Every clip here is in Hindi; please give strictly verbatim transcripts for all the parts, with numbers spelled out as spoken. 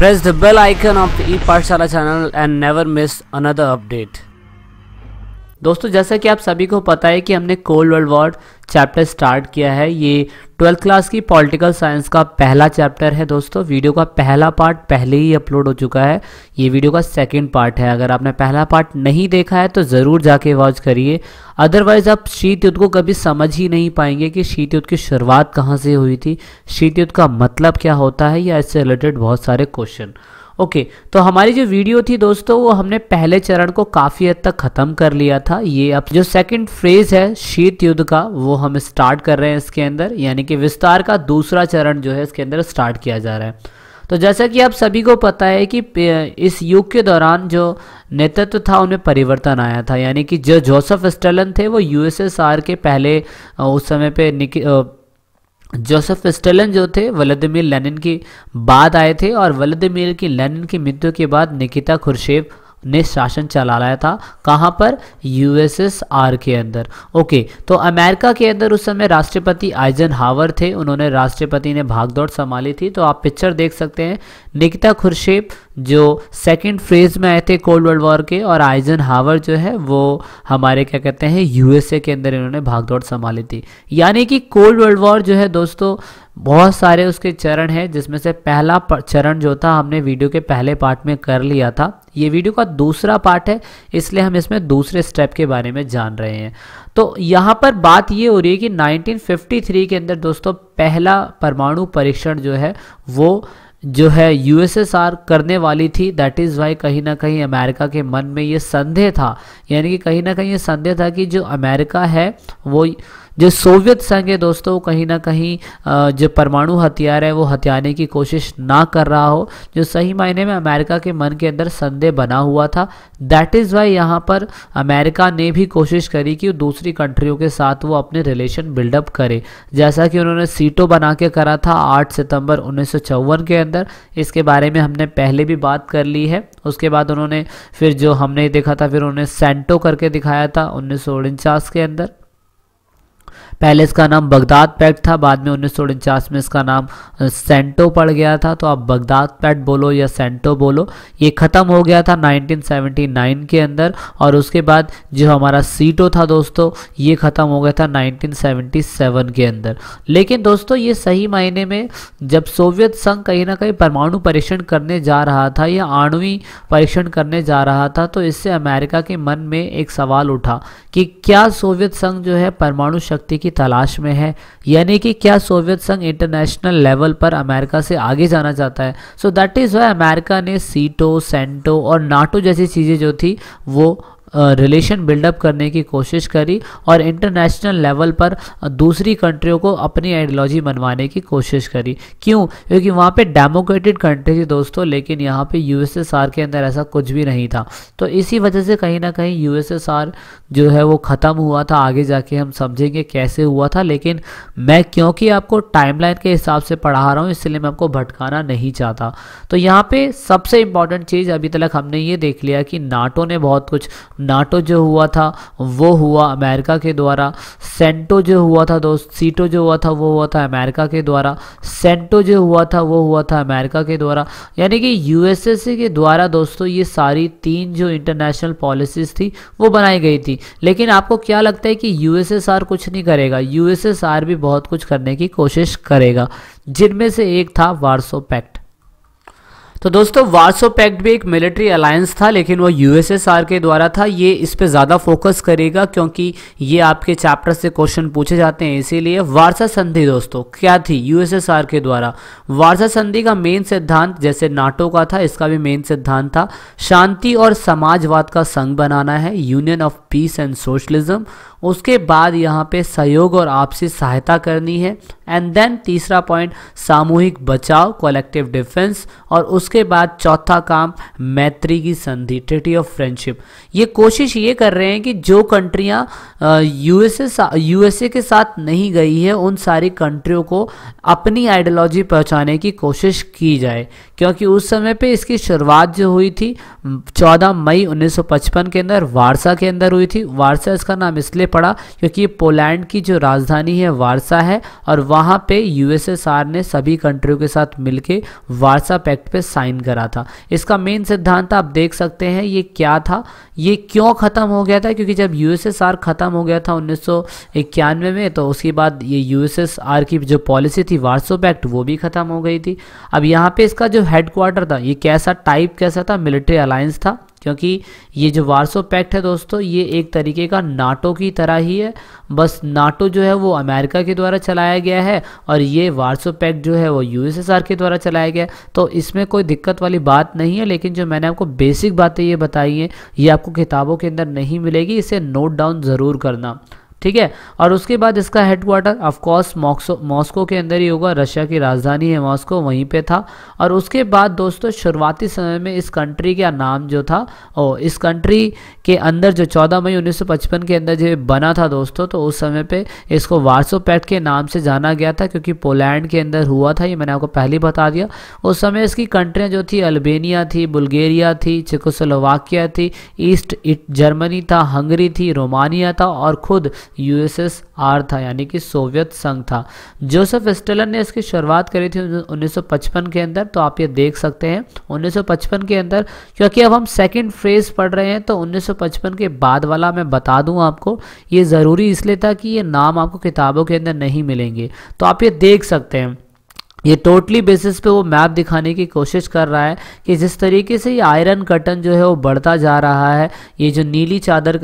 Press the bell icon of the Epaathshaala channel and never miss another update. दोस्तों जैसा कि आप सभी को पता है कि हमने cold world war chapter start किया है। ये ट्वेल्थ क्लास की पॉलिटिकल साइंस का पहला चैप्टर है। दोस्तों वीडियो का पहला पार्ट पहले ही अपलोड हो चुका है, ये वीडियो का सेकंड पार्ट है। अगर आपने पहला पार्ट नहीं देखा है तो ज़रूर जाके वॉच करिए, अदरवाइज आप शीत युद्ध को कभी समझ ही नहीं पाएंगे कि शीत युद्ध की शुरुआत कहाँ से हुई थी, शीत युद्ध का मतलब क्या होता है, या इससे रिलेटेड बहुत सारे क्वेश्चन। ओके okay, तो हमारी जो वीडियो थी दोस्तों वो हमने पहले चरण को काफ़ी हद तक ख़त्म कर लिया था। ये अब जो सेकंड फेज है शीत युद्ध का वो हम स्टार्ट कर रहे हैं इसके अंदर, यानी कि विस्तार का दूसरा चरण जो है इसके अंदर स्टार्ट किया जा रहा है। तो जैसा कि आप सभी को पता है कि इस युग के दौरान जो नेतृत्व था उनमें परिवर्तन आया था, यानी कि जो जोसेफ स्टालिन थे वो यूएसएसआर के पहले उस समय पे निक जोसेफ स्टालिन जो थे व्लादिमीर लेनिन के बाद आए थे, और व्लादिमीर की लेनिन की मृत्यु के बाद निकिता खुर्शेव ने शासन चला लाया था। कहाँ पर? यूएसएसआर के अंदर। ओके, तो अमेरिका के अंदर उस समय राष्ट्रपति आइजनहावर थे, उन्होंने राष्ट्रपति ने भागदौड़ संभाली थी। तो आप पिक्चर देख सकते हैं, निकिता खुर्शेव जो सेकंड फेज में आए थे कोल्ड वर्ल्ड वॉर के, और आइजनहावर जो है वो हमारे क्या कहते हैं यूएसए के अंदर इन्होंने भागदौड़ संभाली थी। यानी कि कोल्ड वर्ल्ड वॉर जो है दोस्तों बहुत सारे उसके चरण हैं, जिसमें से पहला चरण जो था हमने वीडियो के पहले पार्ट में कर लिया था। ये वीडियो का दूसरा पार्ट है इसलिए हम इसमें दूसरे स्टेप के बारे में जान रहे हैं। तो यहाँ पर बात ये हो रही है कि नाइनटीन फिफ्टी थ्री के अंदर दोस्तों पहला परमाणु परीक्षण जो है वो जो है यूएसएसआर करने वाली थी। दैट इज़ वाई कहीं ना कहीं अमेरिका के मन में ये संदेह था, यानी कि कहीं ना कहीं ये संदेह था कि जो अमेरिका है वो जो सोवियत संघ है दोस्तों वो कहीं ना कहीं जो परमाणु हथियार है वो हथियाने की कोशिश ना कर रहा हो, जो सही मायने में अमेरिका के मन के अंदर संदेह बना हुआ था। दैट इज़ वाई यहाँ पर अमेरिका ने भी कोशिश करी कि दूसरी कंट्रियों के साथ वो अपने रिलेशन बिल्डअप करे, जैसा कि उन्होंने सीटो बना के करा था आठ सितंबर उन्नीस सौ चौवन के अंदर। इसके बारे में हमने पहले भी बात कर ली है। उसके बाद उन्होंने फिर जो हमने देखा था फिर उन्होंने सैंटो करके दिखाया था उन्नीस सौ उनचास के अंदर। पहले इसका नाम बगदाद पैक्ट था, बाद में उन्नीस सौ उनचास में इसका नाम सैंटो पड़ गया था। तो आप बगदाद पैक्ट बोलो या सैंटो बोलो, ये ख़त्म हो गया था नाइनटीन सेवेंटी नाइन के अंदर। और उसके बाद जो हमारा सीटो था दोस्तों ये ख़त्म हो गया था नाइनटीन सेवेंटी सेवन के अंदर। लेकिन दोस्तों ये सही मायने में जब सोवियत संघ कहीं ना कहीं परमाणु परीक्षण करने जा रहा था या आणविक परीक्षण करने जा रहा था, तो इससे अमेरिका के मन में एक सवाल उठा कि क्या सोवियत संघ जो है परमाणु शक्ति की तलाश में है, यानी कि क्या सोवियत संघ इंटरनेशनल लेवल पर अमेरिका से आगे जाना चाहता है। So that is why America ने सीटो, सैंटो और नाटो जैसी चीज़ें जो थी वो रिलेशन बिल्डअप करने की कोशिश करी और इंटरनेशनल लेवल पर दूसरी कंट्रियों को अपनी आइडियोलॉजी मनवाने की कोशिश करी। क्यों? क्योंकि वहाँ पे डेमोक्रेटिक कंट्री थी दोस्तों, लेकिन यहाँ पे यूएसएसआर के अंदर ऐसा कुछ भी नहीं था। तो इसी वजह से कहीं ना कहीं यूएसएसआर जो है वो ख़त्म हुआ था। आगे जाके हम समझेंगे कैसे हुआ था, लेकिन मैं क्योंकि आपको टाइमलाइन के हिसाब से पढ़ा रहा हूँ इसलिए मैं आपको भटकाना नहीं चाहता। तो यहाँ पर सबसे इम्पॉर्टेंट चीज़ अभी तक हमने ये देख लिया कि नाटो ने बहुत कुछ, नाटो जो हुआ था वो हुआ अमेरिका के द्वारा, सैंटो जो हुआ था दोस्त, सीटो जो हुआ था वो हुआ था अमेरिका के द्वारा, सैंटो जो हुआ था वो हुआ था अमेरिका के द्वारा। यानी कि यूएसएसए के द्वारा दोस्तों ये सारी तीन जो इंटरनेशनल पॉलिसीज़ थी वो बनाई गई थी। लेकिन आपको क्या लगता है कि यूएसएसआर कुछ नहीं करेगा? यूएसएसआर भी बहुत कुछ करने की कोशिश करेगा, जिनमें से एक था वार्सो पैक्ट। तो दोस्तों वार्सो पैक्ट भी एक मिलिट्री अलायंस था, लेकिन वो यूएसएसआर के द्वारा था। ये इस पे ज़्यादा फोकस करेगा क्योंकि ये आपके चैप्टर से क्वेश्चन पूछे जाते हैं, इसीलिए। वार्सा संधि दोस्तों क्या थी? यूएसएसआर के द्वारा। वार्सा संधि का मेन सिद्धांत, जैसे नाटो का था, इसका भी मेन सिद्धांत था शांति और समाजवाद का संघ बनाना है, union of peace and socialism. उसके बाद यहाँ पर सहयोग और आपसी सहायता करनी है। एंड देन तीसरा पॉइंट सामूहिक बचाव, कलेक्टिव डिफेंस। और उसके बाद चौथा काम मैत्री की संधि, ट्रीटी ऑफ फ्रेंडशिप। ये कोशिश ये कर रहे हैं कि जो कंट्रियाँ यूएसए यूएसए के साथ नहीं गई है उन सारी कंट्रियों को अपनी आइडियोलॉजी पहुँचाने की कोशिश की जाए, क्योंकि उस समय पे इसकी शुरुआत जो हुई थी चौदह मई उन्नीस सौ पचपन के अंदर वार्सा के अंदर हुई थी। वार्सा इसका नाम इसलिए में पड़ा क्योंकि पोलैंड की जो राजधानी है वार्सा है और वहाँ पे यूएसएसआर ने सभी कंट्रियों के साथ मिलके वार्सा पैक्ट पे साइन करा था। इसका मेन सिद्धांत आप देख सकते हैं ये क्या था, ये क्यों ख़त्म हो गया था, क्योंकि जब यूएसएसआर ख़त्म हो गया था उन्नीस सौ इक्यानवे में तो उसके बाद ये यूएसएसआर की जो पॉलिसी थी वार्सा पैक्ट वो भी ख़त्म हो गई थी। अब यहाँ पे इसका जो हेडक्वार्टर था ये कैसा टाइप कैसा था, मिलिट्री अलायंस था, क्योंकि ये जो वार्सो पैक्ट है दोस्तों ये एक तरीके का नाटो की तरह ही है, बस नाटो जो है वो अमेरिका के द्वारा चलाया गया है और ये वार्सो पैक्ट जो है वो यूएसएसआर के द्वारा चलाया गया है, तो इसमें कोई दिक्कत वाली बात नहीं है। लेकिन जो मैंने आपको बेसिक बातें ये बताई हैं ये आपको किताबों के अंदर नहीं मिलेगी, इसे नोट डाउन ज़रूर करना, ठीक है। और उसके बाद इसका हेडक्वार्टर ऑफकोर्स मॉस्को मॉस्को के अंदर ही होगा, रशिया की राजधानी है मॉस्को, वहीं पे था। और उसके बाद दोस्तों शुरुआती समय में इस कंट्री का नाम जो था ओ, इस कंट्री के अंदर जो चौदह मई उन्नीस सौ पचपन के अंदर जो बना था दोस्तों, तो उस समय पे इसको वार्सो पैक्ट के नाम से जाना गया था क्योंकि पोलैंड के अंदर हुआ था, ये मैंने आपको पहले बता दिया। उस समय इसकी कंट्रियाँ जो थी अल्बेनिया थी, बुल्गारिया थी, चेकोस्लोवाकिया थी, ईस्ट जर्मनी था, हंगरी थी, रोमानिया था और खुद यूएसएसआर था यानी कि सोवियत संघ था। जोसेफ स्टालिन ने इसकी शुरुआत करी थी उन्नीस सौ पचपन के अंदर, तो आप ये देख सकते हैं उन्नीस सौ पचपन के अंदर, क्योंकि अब हम सेकंड फेज पढ़ रहे हैं तो उन्नीस सौ पचपन के बाद वाला मैं बता दूं आपको, ये ज़रूरी इसलिए था कि ये नाम आपको किताबों के अंदर नहीं मिलेंगे। तो आप ये देख सकते हैं ये टोटली बेसिस पे वो मैप दिखाने की कोशिश कर रहा है कि जिस तरीके से ये आयरन कर्टन जो है वो बढ़ता जा रहा है, ये जो नीली चादर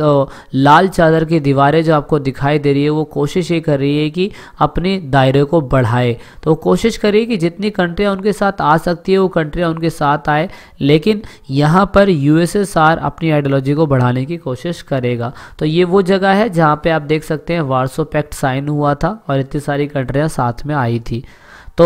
लाल चादर की दीवारें जो आपको दिखाई दे रही है वो कोशिश ये कर रही है कि अपने दायरे को बढ़ाए, तो कोशिश करिए कि जितनी कंट्रियाँ उनके साथ आ सकती है वो कंट्रियाँ उनके साथ आए, लेकिन यहाँ पर यूएसएसआर अपनी आइडियोलॉजी को बढ़ाने की कोशिश करेगा। तो ये वो जगह है जहाँ पर आप देख सकते हैं वार्सो पैक्ट साइन हुआ था और इतनी सारी कंट्रियाँ साथ में आई थी। तो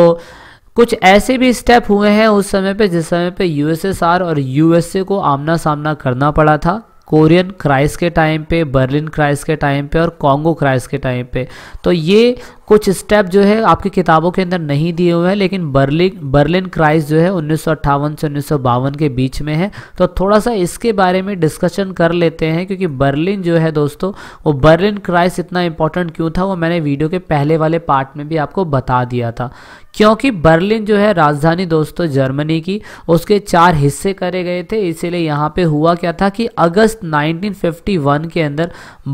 कुछ ऐसे भी स्टेप हुए हैं उस समय पे जिस समय पे यूएसएसआर और यूएसए को आमना सामना करना पड़ा था, कोरियन क्राइस के टाइम पे, बर्लिन क्राइस के टाइम पे और कॉन्गो क्राइस के टाइम पे। तो ये कुछ स्टेप जो है आपकी किताबों के अंदर नहीं दिए हुए हैं, लेकिन बर्लिन बर्लिन क्राइस जो है उन्नीस सौ अट्ठावन से उन्नीस सौ बावन के बीच में है, तो थोड़ा सा इसके बारे में डिस्कशन कर लेते हैं क्योंकि बर्लिन जो है दोस्तों वो बर्लिन क्राइस इतना इंपॉर्टेंट क्यों था वो मैंने वीडियो के पहले वाले पार्ट में भी आपको बता दिया था, क्योंकि बर्लिन जो है राजधानी दोस्तों जर्मनी की, उसके चार हिस्से करे गए थे। इसीलिए यहाँ पे हुआ क्या था कि अगस्त उन्नीस सौ इक्यावन के अंदर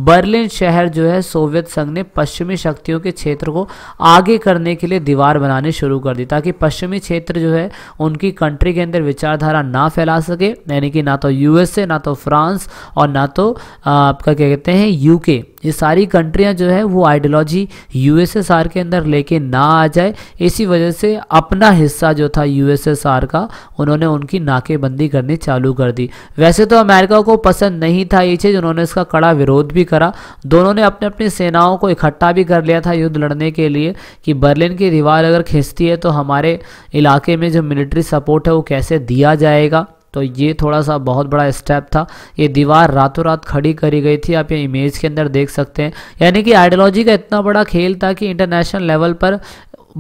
बर्लिन शहर जो है सोवियत संघ ने पश्चिमी शक्तियों के क्षेत्र को आगे करने के लिए दीवार बनाने शुरू कर दी ताकि पश्चिमी क्षेत्र जो है उनकी कंट्री के अंदर विचारधारा ना फैला सके, यानी कि ना तो यूएसए ना तो फ्रांस और ना तो आपका क्या कहते हैं यूके, ये सारी कंट्रियां जो है वो आइडियोलॉजी यूएसएसआर के अंदर लेके ना आ जाए, इसी वजह से अपना हिस्सा जो था यूएसएसआर का उन्होंने उनकी नाकेबंदी करनी चालू कर दी। वैसे तो अमेरिका को पसंद नहीं था ये चीज़, उन्होंने इसका कड़ा विरोध भी करा, दोनों ने अपने अपनी सेनाओं को इकट्ठा भी कर लिया था युद्ध लड़ने के लिए कि बर्लिन की दीवार अगर खिंचती है तो हमारे इलाके में जो मिलिट्री सपोर्ट है वो कैसे दिया जाएगा। तो ये थोड़ा सा बहुत बड़ा स्टेप था, ये दीवार रातों रात खड़ी करी गई थी, आप ये इमेज के अंदर देख सकते हैं, यानी कि आइडियोलॉजी का इतना बड़ा खेल था कि इंटरनेशनल लेवल पर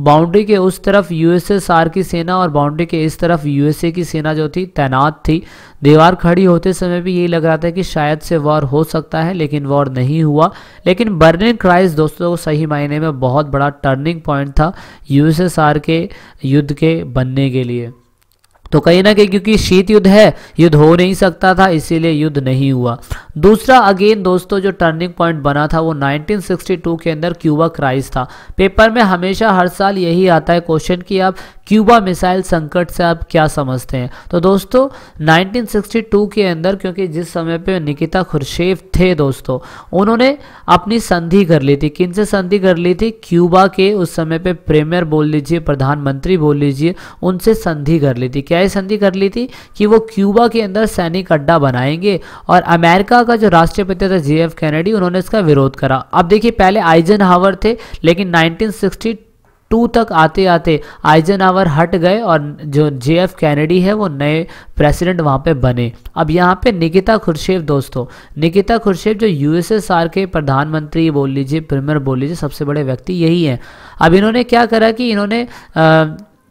बाउंड्री के उस तरफ यूएसएसआर की सेना और बाउंड्री के इस तरफ यूएसए की सेना जो थी तैनात थी। दीवार खड़ी होते समय भी यही लग रहा था कि शायद से वॉर हो सकता है, लेकिन वॉर नहीं हुआ। लेकिन बर्लिन क्राइसिस दोस्तों को सही मायने में बहुत बड़ा टर्निंग पॉइंट था यूएसएसआर के युद्ध के बनने के लिए। तो कहीं ना कहीं क्योंकि शीत युद्ध है, युद्ध हो नहीं सकता था, इसीलिए युद्ध नहीं हुआ। दूसरा अगेन दोस्तों जो टर्निंग पॉइंट बना था वो उन्नीस सौ बासठ के अंदर क्यूबा क्राइसिस था। पेपर में हमेशा हर साल यही आता है क्वेश्चन कि आप क्यूबा मिसाइल संकट से आप क्या समझते हैं। तो दोस्तों उन्नीस सौ बासठ के अंदर क्योंकि जिस समय पे निकिता खुर्शेव थे दोस्तों, उन्होंने अपनी संधि कर ली थी। किन से संधि कर ली थी? क्यूबा के उस समय पे प्रीमियर बोल लीजिए, प्रधानमंत्री बोल लीजिए, उनसे संधि कर ली थी। क्या ये संधि कर ली थी कि वो क्यूबा के अंदर सैनिक अड्डा बनाएंगे। और अमेरिका का जो राष्ट्रपति था जे एफ कैनेडी, उन्होंने इसका विरोध करा। अब देखिए, पहले आइजनहावर थे, लेकिन नाइनटीन सिक्सटी टू तक आते आते आइजनहावर हट गए और जो जे एफ कैनेडी है वो नए प्रेसिडेंट वहाँ पे बने। अब यहाँ पे निकिता खुर्शेव दोस्तों, निकिता खुर्शेव जो यूएसएसआर के प्रधानमंत्री बोल लीजिए, प्रीमियर बोल लीजिए, सबसे बड़े व्यक्ति यही हैं। अब इन्होंने क्या करा कि इन्होंने आ,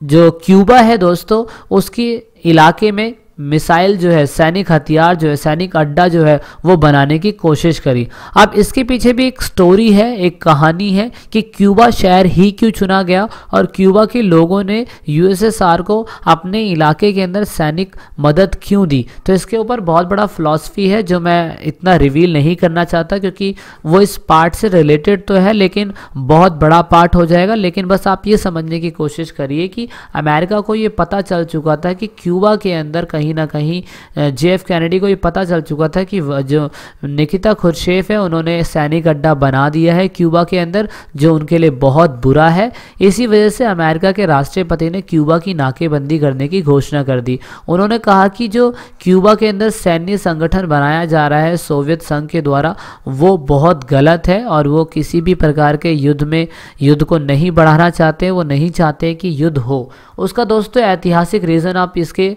जो क्यूबा है दोस्तों उसकी इलाके में मिसाइल जो है, सैनिक हथियार जो है, सैनिक अड्डा जो है वो बनाने की कोशिश करी। अब इसके पीछे भी एक स्टोरी है, एक कहानी है कि क्यूबा शहर ही क्यों चुना गया और क्यूबा के लोगों ने यूएसएसआर को अपने इलाके के अंदर सैनिक मदद क्यों दी। तो इसके ऊपर बहुत बड़ा फिलॉसफी है जो मैं इतना रिवील नहीं करना चाहता क्योंकि वो इस पार्ट से रिलेटेड तो है लेकिन बहुत बड़ा पार्ट हो जाएगा। लेकिन बस आप ये समझने की कोशिश करिए कि अमेरिका को ये पता चल चुका था कि क्यूबा के अंदर कहीं ना कहीं जेएफ कैनेडी को ये पता चल चुका था कि जो निकिता खुर्शेव है उन्होंने सैनिक अड्डा बना दिया है क्यूबा के अंदर, जो उनके लिए बहुत बुरा है। इसी वजह से अमेरिका के राष्ट्रपति ने क्यूबा की नाकेबंदी करने की घोषणा कर दी। उन्होंने कहा कि जो क्यूबा के अंदर सैन्य संगठन बनाया जा रहा है सोवियत संघ के द्वारा वो बहुत गलत है और वो किसी भी प्रकार के युद्ध में युद्ध को नहीं बढ़ाना चाहते, वो नहीं चाहते कि युद्ध हो। उसका दोस्तों ऐतिहासिक रीज़न आप इसके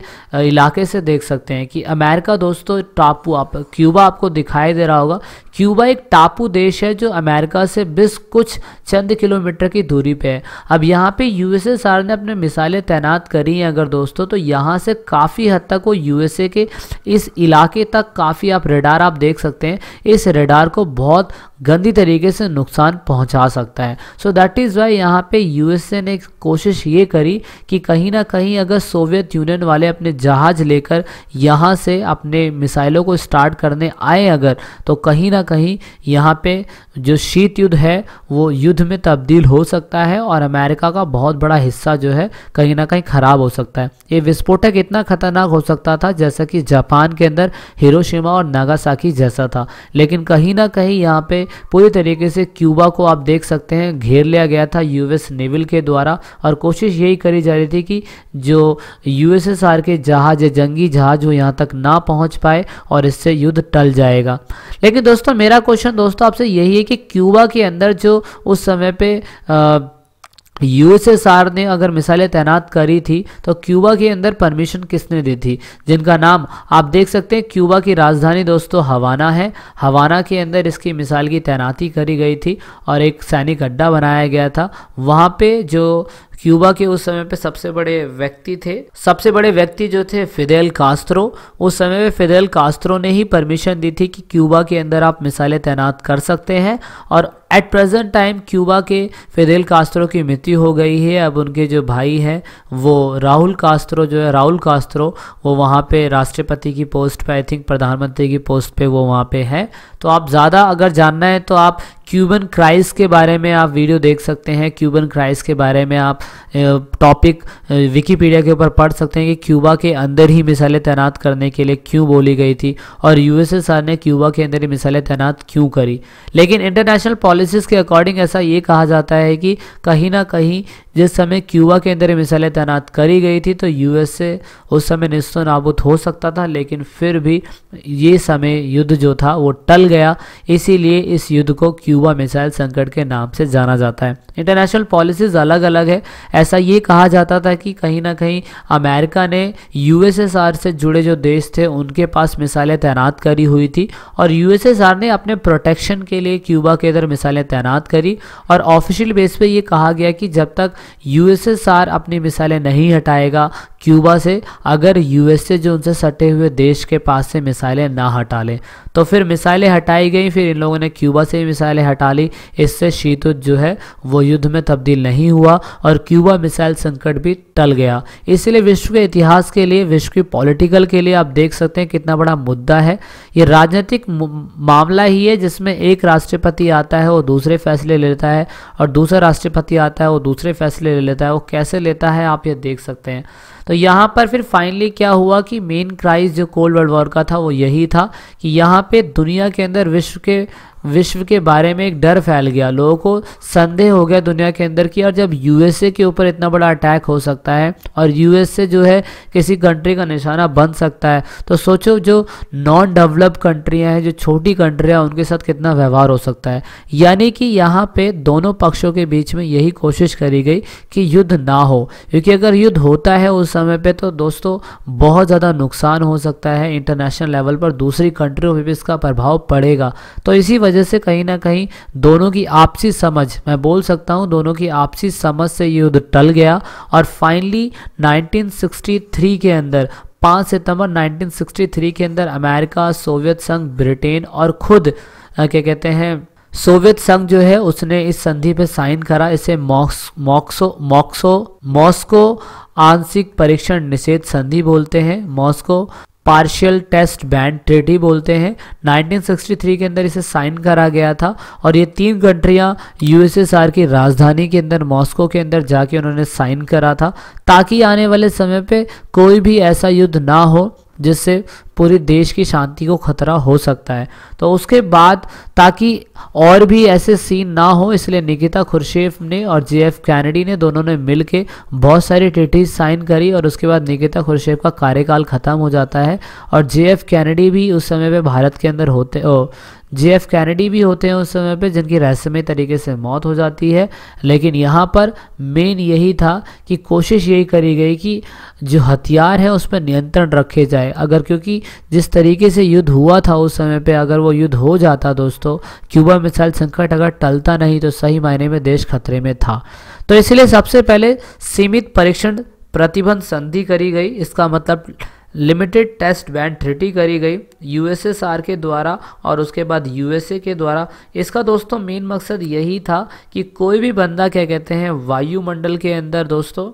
इलाके से देख सकते हैं कि अमेरिका दोस्तों टापू, आप क्यूबा आपको दिखाई दे रहा होगा, क्यूबा एक टापू देश है जो अमेरिका से बस कुछ चंद किलोमीटर की दूरी पे है। अब यहाँ पे यूएसएसआर ने अपने मिसाइलें तैनात करी हैं अगर दोस्तों, तो यहाँ से काफ़ी हद तक वो यूएसए के इस इलाके तक काफ़ी, आप रेडार आप देख सकते हैं, इस रेडार को बहुत गंदी तरीके से नुकसान पहुँचा सकता है। सो दैट इज़ वाई यहाँ पर यूएसए ने कोशिश ये करी कि कहीं ना कहीं अगर सोवियत यूनियन वाले अपने जहाज लेकर यहाँ से अपने मिसाइलों को स्टार्ट करने आए अगर, तो कहीं ना कहीं यहाँ पे जो शीत युद्ध है वो युद्ध में तब्दील हो सकता है और अमेरिका का बहुत बड़ा हिस्सा जो है कहीं ना कहीं खराब हो सकता है। ये विस्फोटक इतना खतरनाक हो सकता था जैसा कि जापान के अंदर हिरोशिमा और नागासाकी जैसा था, लेकिन कहीं ना कहीं यहाँ पे पूरी तरीके से क्यूबा को आप देख सकते हैं घेर लिया गया था यूएस नेवल के द्वारा और कोशिश यही करी जा रही थी कि जो यूएसएसआर के जहाज, जंगी जहाज, वो यहाँ तक ना पहुँच पाए और इससे युद्ध टल जाएगा। लेकिन दोस्तों मेरा क्वेश्चन दोस्तों आपसे यही है कि क्यूबा के अंदर जो उस समय पे आ, यूएसएसआर ने अगर मिसाइलें तैनात करी थी तो क्यूबा के अंदर परमिशन किसने दी थी, जिनका नाम आप देख सकते हैं। क्यूबा की राजधानी दोस्तों हवाना है, हवाना के अंदर इसकी मिसाइल की तैनाती करी गई थी और एक सैनिक अड्डा बनाया गया था। वहाँ पे जो क्यूबा के उस समय पे सबसे बड़े व्यक्ति थे, सबसे बड़े व्यक्ति जो थे फिदेल कास्त्रो, उस समय पे फिदेल कास्त्रो ने ही परमिशन दी थी कि क्यूबा के अंदर आप मिसाइलें तैनात कर सकते हैं। और एट प्रेजेंट टाइम क्यूबा के फिदेल कास्त्रो की मृत्यु हो गई है। अब उनके जो भाई हैं वो राहुल कास्त्रो जो है, राहुल कास्त्रो वो वहाँ पे राष्ट्रपति की पोस्ट पे, आई थिंक प्रधानमंत्री की पोस्ट पे वो वहाँ पे है। तो आप ज़्यादा अगर जानना है तो आप क्यूबन क्राइस के बारे में आप वीडियो देख सकते हैं, क्यूबन क्राइस के बारे में आप टॉपिक विकीपीडिया के ऊपर पढ़ सकते हैं कि क्यूबा के अंदर ही मिसाइलें तैनात करने के लिए क्यों बोली गई थी और यूएसएसआर ने क्यूबा के अंदर ही मिसाइलें तैनात क्यों करी। लेकिन इंटरनेशनल पॉलिसीज़ के अकॉर्डिंग ऐसा ये कहा जाता है कि कहीं ना कहीं जिस समय क्यूबा के अंदर मिसाइलें तैनात करी गई थी तो यूएसए उस समय निस्तो नाबूद हो सकता था, लेकिन फिर भी ये समय युद्ध जो था वो टल गया। इसीलिए इस युद्ध को क्यूबा मिसाइल संकट के नाम से जाना जाता है। इंटरनेशनल पॉलिसीज़ अलग अलग है। ऐसा ये कहा जाता था कि कहीं ना कहीं अमेरिका ने यूएसएसआर से जुड़े जो देश थे उनके पास मिसाइलें तैनात करी हुई थी और यूएसएसआर ने अपने प्रोटेक्शन के लिए क्यूबा के अंदर मिसाइलें तैनात करी। और ऑफिशियल बेस पे ये कहा गया कि जब तक यूएसएसआर अपनी मिसाइलें नहीं हटाएगा क्यूबा से, अगर यूएसए जो उनसे सटे हुए देश के पास से मिसाइलें ना हटा ले, तो फिर मिसाइलें हटाई गई। फिर इन लोगों ने क्यूबा से भी मिसाइलें हटा ली। इससे शीत युद्ध जो है वो युद्ध में तब्दील नहीं हुआ और क्यूबा मिसाइल संकट भी टल गया। इसलिए विश्व के इतिहास के लिए, विश्व की पॉलिटिकल के लिए आप देख सकते हैं कितना बड़ा मुद्दा है। ये राजनीतिक मामला ही है जिसमें एक राष्ट्रपति आता है वो दूसरे फैसले ले लेता है और दूसरा राष्ट्रपति आता है वो दूसरे फैसले ले लेता है। वो कैसे लेता है आप ये देख सकते हैं। तो यहाँ पर फिर फाइनली क्या हुआ कि मेन क्राइस जो कोल्ड वर्ल्ड वॉर का था वो यही था कि यहाँ पे दुनिया के अंदर विश्व के विश्व के बारे में एक डर फैल गया, लोगों को संदेह हो गया दुनिया के अंदर की। और जब यूएसए के ऊपर इतना बड़ा अटैक हो सकता है और यूएसए जो है किसी कंट्री का निशाना बन सकता है, तो सोचो जो नॉन डेवलप्ड कंट्रियां हैं, जो छोटी कंट्रियां, उनके साथ कितना व्यवहार हो सकता है। यानी कि यहाँ पे दोनों पक्षों के बीच में यही कोशिश करी गई कि युद्ध ना हो, क्योंकि अगर युद्ध होता है उस समय पर तो दोस्तों बहुत ज़्यादा नुकसान हो सकता है इंटरनेशनल लेवल पर, दूसरी कंट्रियों पर भी इसका प्रभाव पड़ेगा। तो इसी जैसे कहीं ना कहीं दोनों की आपसी समझ, मैं बोल सकता हूं दोनों की आपसी समझ से युद्ध टल गया। और फाइनली नाइनटीन सिक्सटी थ्री के अंदर पाँच सितंबर उन्नीस सौ तिरसठ के अंदर अमेरिका, सोवियत संघ, ब्रिटेन और खुद क्या के कहते हैं सोवियत संघ जो है उसने इस संधि पे साइन करा। इसे मॉस्को मॉस्को मॉस्को आंशिक परीक्षण निषेध संधि बोलते हैं, Moscow partial test ban treaty बोलते हैं। उन्नीस सौ तिरसठ के अंदर इसे साइन करा गया था और ये तीन कंट्रियां यूएसएसआर की राजधानी के अंदर मॉस्को के अंदर जाके उन्होंने साइन करा था, ताकि आने वाले समय पे कोई भी ऐसा युद्ध ना हो जिससे पूरी देश की शांति को खतरा हो सकता है। तो उसके बाद ताकि और भी ऐसे सीन ना हो, इसलिए निकिता खुर्शेव ने और जे एफ कैनेडी ने दोनों ने मिलके बहुत सारी ट्रीटीज साइन करी और उसके बाद निकिता खुर्शेव का कार्यकाल ख़त्म हो जाता है और जे एफ कैनेडी भी उस समय पे भारत के अंदर होते ओ, जे एफ कैनेडी भी होते हैं उस समय पे, जिनकी रहस्यमय तरीके से मौत हो जाती है। लेकिन यहाँ पर मेन यही था कि कोशिश यही करी गई कि जो हथियार है उस पर नियंत्रण रखे जाए। अगर क्योंकि जिस तरीके से युद्ध हुआ था उस समय पे, अगर वो युद्ध हो जाता दोस्तों, क्यूबा मिसाइल संकट अगर टलता नहीं तो सही मायने में देश खतरे में था। तो इसलिए सबसे पहले सीमित परीक्षण प्रतिबंध संधि करी गई, इसका मतलब लिमिटेड टेस्ट बैन ट्रीटी करी गई यूएसएसआर के द्वारा और उसके बाद यूएसए के द्वारा। इसका दोस्तों मेन मकसद यही था कि कोई भी बंदा क्या कहते हैं वायुमंडल के अंदर दोस्तों,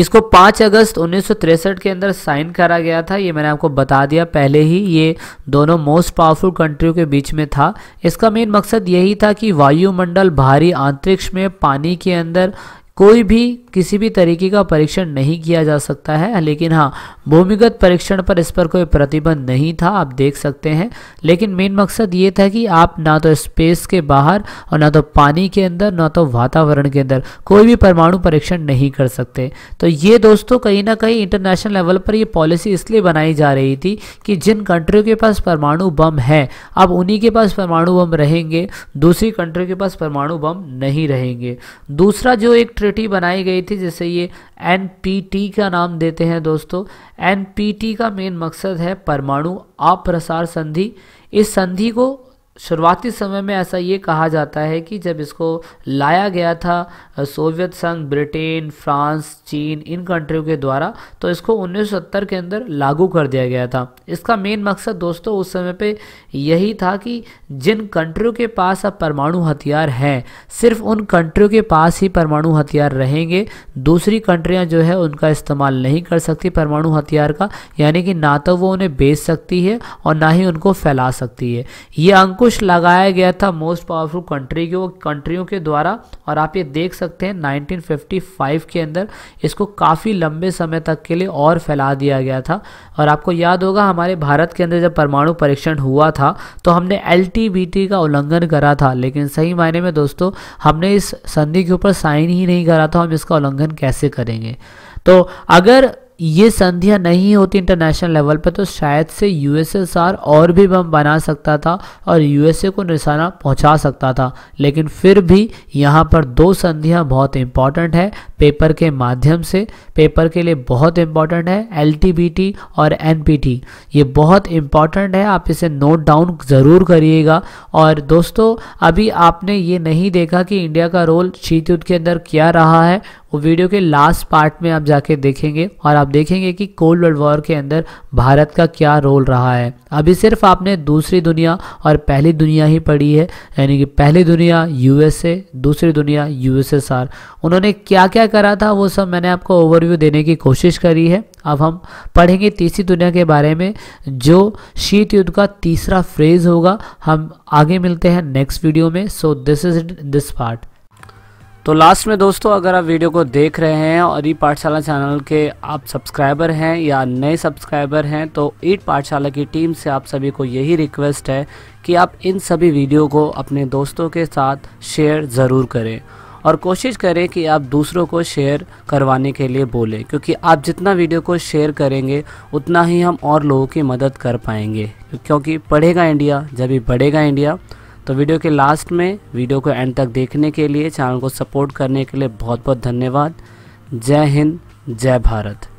इसको पाँच अगस्त उन्नीस सौ तिरसठ के अंदर साइन करा गया था। ये मैंने आपको बता दिया पहले ही, ये दोनों मोस्ट पावरफुल कंट्रियों के बीच में था। इसका मेन मकसद यही था कि वायुमंडल, भारी अंतरिक्ष में, पानी के अंदर कोई भी किसी भी तरीके का परीक्षण नहीं किया जा सकता है। लेकिन हाँ, भूमिगत परीक्षण पर इस पर कोई प्रतिबंध नहीं था, आप देख सकते हैं। लेकिन मेन मकसद ये था कि आप ना तो स्पेस के बाहर और ना तो पानी के अंदर ना तो वातावरण के अंदर कोई भी परमाणु परीक्षण नहीं कर सकते। तो ये दोस्तों कहीं ना कहीं इंटरनेशनल लेवल पर ये पॉलिसी इसलिए बनाई जा रही थी कि जिन कंट्रियों के पास परमाणु बम है अब उन्हीं के पास परमाणु बम रहेंगे, दूसरी कंट्रियों के पास परमाणु बम नहीं रहेंगे। दूसरा जो एक ट्रीटी बनाई गई थी जिसे ये एन पी टी का नाम देते हैं दोस्तों, एन पी टी का मेन मकसद है परमाणु अप्रसार संधि। इस संधि को शुरुआती समय में ऐसा ये कहा जाता है कि जब इसको लाया गया था सोवियत संघ, ब्रिटेन, फ्रांस, चीन, इन कंट्रियों के द्वारा, तो इसको उन्नीस सौ सत्तर के अंदर लागू कर दिया गया था। इसका मेन मकसद दोस्तों उस समय पे यही था कि जिन कंट्रियों के पास अब परमाणु हथियार हैं सिर्फ उन कंट्रियों के पास ही परमाणु हथियार रहेंगे, दूसरी कंट्रियाँ जो है उनका इस्तेमाल नहीं कर सकती परमाणु हथियार का, यानी कि ना तो वो उन्हें बेच सकती है और ना ही उनको फैला सकती है। ये अंकुर कुछ लगाया गया था मोस्ट पावरफुल कंट्री के कंट्रियों के द्वारा और आप ये देख सकते हैं उन्नीस सौ पचपन के अंदर इसको काफ़ी लंबे समय तक के लिए और फैला दिया गया था। और आपको याद होगा हमारे भारत के अंदर जब परमाणु परीक्षण हुआ था तो हमने एल टी बी टी का उल्लंघन करा था, लेकिन सही मायने में दोस्तों हमने इस संधि के ऊपर साइन ही नहीं करा था, हम इसका उल्लंघन कैसे करेंगे। तो अगर ये संधियाँ नहीं होती इंटरनेशनल लेवल पर तो शायद से यूएसएसआर और भी बम बना सकता था और यूएसए को निशाना पहुंचा सकता था। लेकिन फिर भी यहाँ पर दो संधियाँ बहुत इम्पॉर्टेंट है पेपर के माध्यम से, पेपर के लिए बहुत इम्पॉर्टेंट है एल टी बी टी और एन पी टी, ये बहुत इम्पॉर्टेंट है, आप इसे नोट डाउन ज़रूर करिएगा। और दोस्तों अभी आपने ये नहीं देखा कि इंडिया का रोल शीत युद्ध के अंदर क्या रहा है, वो वीडियो के लास्ट पार्ट में आप जाके देखेंगे और आप देखेंगे कि कोल्ड वर्ल्ड वॉर के अंदर भारत का क्या रोल रहा है। अभी सिर्फ आपने दूसरी दुनिया और पहली दुनिया ही पढ़ी है, यानी कि पहली दुनिया यूएसए, दूसरी दुनिया यूएसएसआर, उन्होंने क्या क्या करा था वो सब मैंने आपको ओवरव्यू देने की कोशिश करी है। अब हम पढ़ेंगे तीसरी दुनिया के बारे में जो शीत युद्ध का तीसरा फेज होगा। हम आगे मिलते हैं नेक्स्ट वीडियो में। So this is this part. तो लास्ट में दोस्तों अगर आप वीडियो को देख रहे हैं और ई पाठशाला चैनल के आप सब्सक्राइबर हैं या नए सब्सक्राइबर हैं तो ई पाठशाला की टीम से आप सभी को यही रिक्वेस्ट है कि आप इन सभी वीडियो को अपने दोस्तों के साथ शेयर ज़रूर करें और कोशिश करें कि आप दूसरों को शेयर करवाने के लिए बोलें, क्योंकि आप जितना वीडियो को शेयर करेंगे उतना ही हम और लोगों की मदद कर पाएंगे, क्योंकि पढ़ेगा इंडिया जब ही बढ़ेगा इंडिया। तो वीडियो के लास्ट में वीडियो को एंड तक देखने के लिए, चैनल को सपोर्ट करने के लिए बहुत बहुत धन्यवाद। जय हिंद, जय भारत।